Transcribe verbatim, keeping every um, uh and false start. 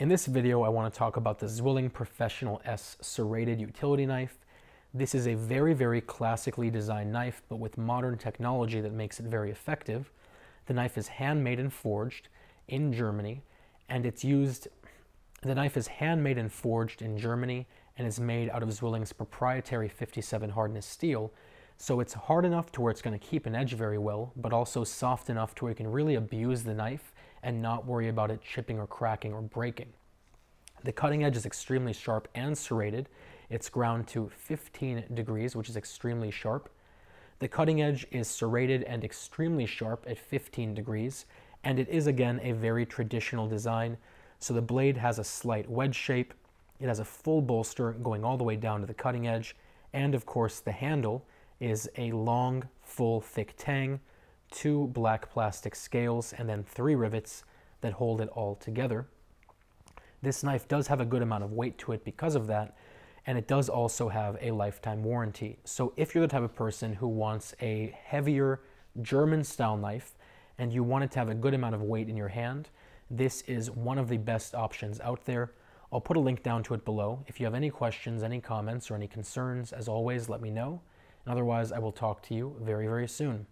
In this video, I want to talk about the Zwilling Professional S Serrated Utility Knife. This is a very, very classically designed knife, but with modern technology that makes it very effective. The knife is handmade and forged in Germany, and it's used... The knife is handmade and forged in Germany, and is made out of Zwilling's proprietary fifty-seven hardness steel, so it's hard enough to where it's going to keep an edge very well, but also soft enough to where you can really abuse the knife and not worry about it chipping or cracking or breaking. The cutting edge is extremely sharp and serrated. It's ground to fifteen degrees, which is extremely sharp. The cutting edge is serrated and extremely sharp at fifteen degrees, and it is again a very traditional design. So the blade has a slight wedge shape, it has a full bolster going all the way down to the cutting edge, and of course the handle is a long, full, thick tang, two black plastic scales, and then three rivets that hold it all together. This knife does have a good amount of weight to it because of that, and it does also have a lifetime warranty. So if you're the type of person who wants a heavier German-style knife and you want it to have a good amount of weight in your hand, this is one of the best options out there. I'll put a link down to it below. If you have any questions, any comments, or any concerns, as always, let me know. And otherwise, I will talk to you very, very soon.